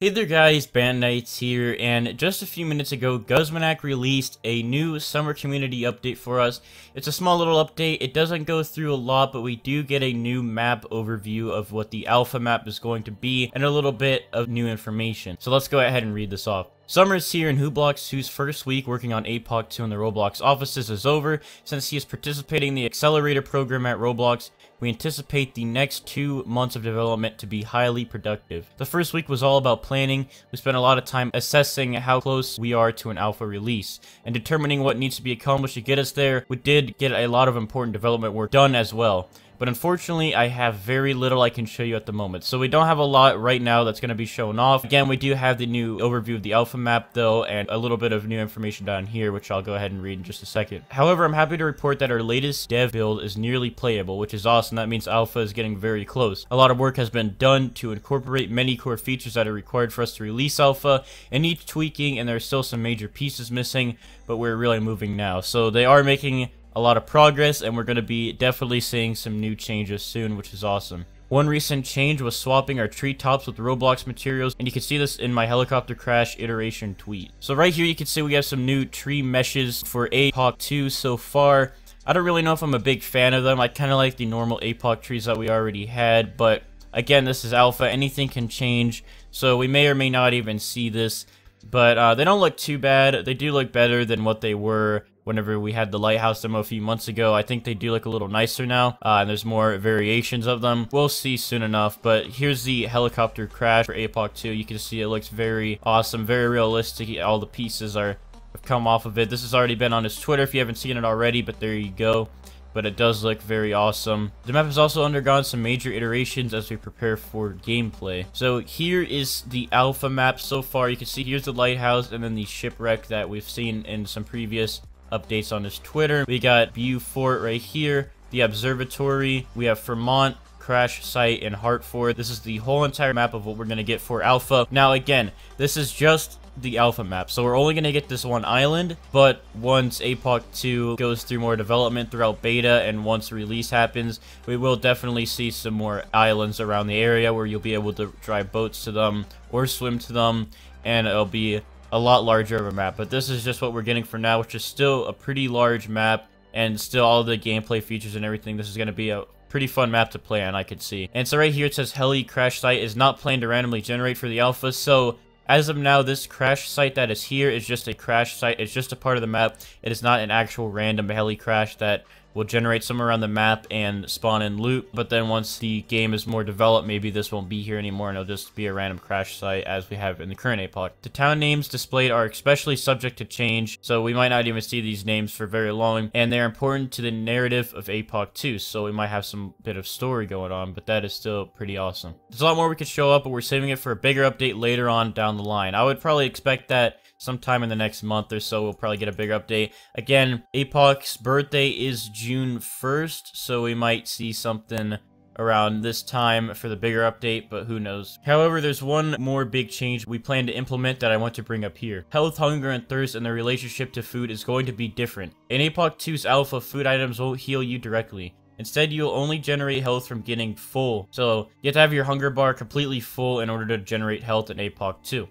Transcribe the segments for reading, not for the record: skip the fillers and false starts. Hey there guys, Bandites here, and just a few minutes ago, Gusmanak released a new summer community update for us. It's a small little update, it doesn't go through a lot, but we do get a new map overview of what the alpha map is going to be, and a little bit of new information. So let's go ahead and read this off. Summer is here, and HuBlox, whose first week working on APOC2 in the Roblox offices is over. Since he is participating in the Accelerator program at Roblox, we anticipate the next 2 months of development to be highly productive. The first week was all about planning. We spent a lot of time assessing how close we are to an alpha release, and determining what needs to be accomplished to get us there. We did get a lot of important development work done as well. But unfortunately, I have very little I can show you at the moment. So we don't have a lot right now that's going to be shown off. Again, we do have the new overview of the alpha map, though, and a little bit of new information down here, which I'll go ahead and read in just a second. However, I'm happy to report that our latest dev build is nearly playable, which is awesome. That means alpha is getting very close. A lot of work has been done to incorporate many core features that are required for us to release alpha, and needs tweaking, and there are still some major pieces missing, but we're really moving now. So they are making a lot of progress, and we're going to be definitely seeing some new changes soon, which is awesome. One recent change was swapping our treetops with Roblox materials, and you can see this in my helicopter crash iteration tweet. So right here you can see we have some new tree meshes for APOC2 so far. I don't really know if I'm a big fan of them. I kind of like the normal APOC trees that we already had, but again, this is alpha. Anything can change, so we may or may not even see this. But they don't look too bad. They do look better than what they were whenever we had the lighthouse demo a few months ago. I think they do look a little nicer now, and there's more variations of them. We'll see soon enough, but here's the helicopter crash for APOC2. You can see it looks very awesome, very realistic. All the pieces have come off of it. This has already been on his Twitter if you haven't seen it already, but there you go. But it does look very awesome. The map has also undergone some major iterations as we prepare for gameplay. So here is the alpha map so far. You can see here's the lighthouse and then the shipwreck that we've seen in some previous updates on his Twitter. We got Beaufort right here, the observatory. We have Vermont, crash site, in Hartford. This is the whole entire map of what we're going to get for alpha. Now again, this is just the alpha map, so we're only going to get this one island, but once APOC2 goes through more development throughout beta and once release happens, we will definitely see some more islands around the area where you'll be able to drive boats to them or swim to them, and it'll be a lot larger of a map. But this is just what we're getting for now, which is still a pretty large map, and still all the gameplay features and everything. This is going to be a pretty fun map to play on, I could see. And so right here it says heli crash site is not planned to randomly generate for the alpha, so as of now, this crash site that is here is just a crash site. It's just a part of the map. It is not an actual random heli crash that will generate somewhere around the map and spawn in loot. But then once the game is more developed, maybe this won't be here anymore and it'll just be a random crash site as we have in the current APOC. The town names displayed are especially subject to change, so we might not even see these names for very long. And they're important to the narrative of APOC 2, so we might have some bit of story going on, but that is still pretty awesome. There's a lot more we could show up, but we're saving it for a bigger update later on down the line. I would probably expect that sometime in the next month or so we'll probably get a bigger update. Again, APOC's birthday is June 1st, so we might see something around this time for the bigger update, but who knows. However, there's one more big change we plan to implement that I want to bring up here. Health, hunger, and thirst and their relationship to food is going to be different. In APOC 2's alpha, food items won't heal you directly. Instead, you'll only generate health from getting full. So you have to have your hunger bar completely full in order to generate health in APOC 2.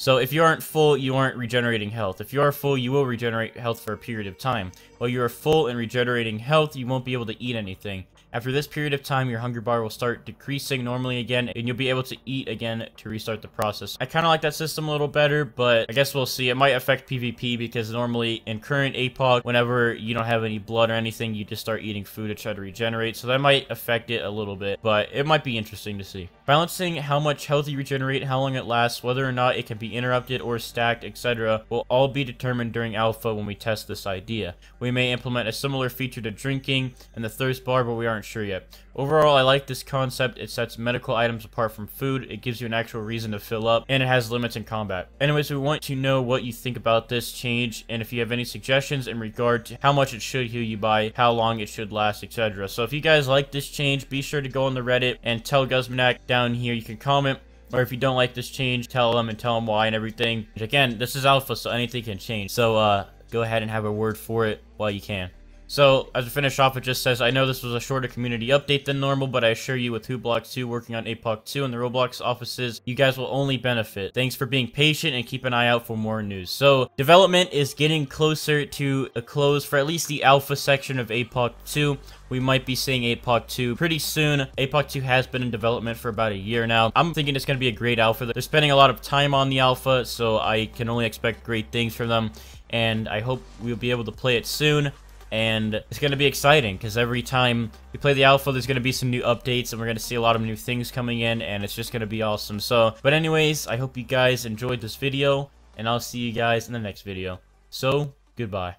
So if you aren't full, you aren't regenerating health. If you are full, you will regenerate health for a period of time. While you are full and regenerating health, you won't be able to eat anything. After this period of time, your hunger bar will start decreasing normally again, and you'll be able to eat again to restart the process. I kind of like that system a little better, but I guess we'll see. It might affect PvP, because normally in current APOC, whenever you don't have any blood or anything, you just start eating food to try to regenerate, so that might affect it a little bit, but it might be interesting to see. Balancing how much health you regenerate, how long it lasts, whether or not it can be interrupted or stacked, etc., will all be determined during alpha when we test this idea. We may implement a similar feature to drinking and the thirst bar, but we aren't sure yet. Overall, I like this concept. It sets medical items apart from food, it gives you an actual reason to fill up, and it has limits in combat. Anyways, we want to know what you think about this change, and if you have any suggestions in regard to how much it should heal you by, how long it should last, etc. So if you guys like this change, be sure to go on the Reddit and tell Gusmanak down here. You can comment. Or if you don't like this change, tell them why and everything. Again, this is alpha, so anything can change. So go ahead and have a word for it while you can. So, as we finish off, it just says, I know this was a shorter community update than normal, but I assure you with HuBlox2 working on APOC2 and the Roblox offices, you guys will only benefit. Thanks for being patient and keep an eye out for more news. So, development is getting closer to a close for at least the alpha section of APOC2. We might be seeing APOC2 pretty soon. APOC2 has been in development for about a year now. I'm thinking it's going to be a great alpha. They're spending a lot of time on the alpha, so I can only expect great things from them, and I hope we'll be able to play it soon. And it's going to be exciting because every time we play the alpha, there's going to be some new updates and we're going to see a lot of new things coming in, and it's just going to be awesome. So, but anyways, I hope you guys enjoyed this video, and I'll see you guys in the next video. So, goodbye.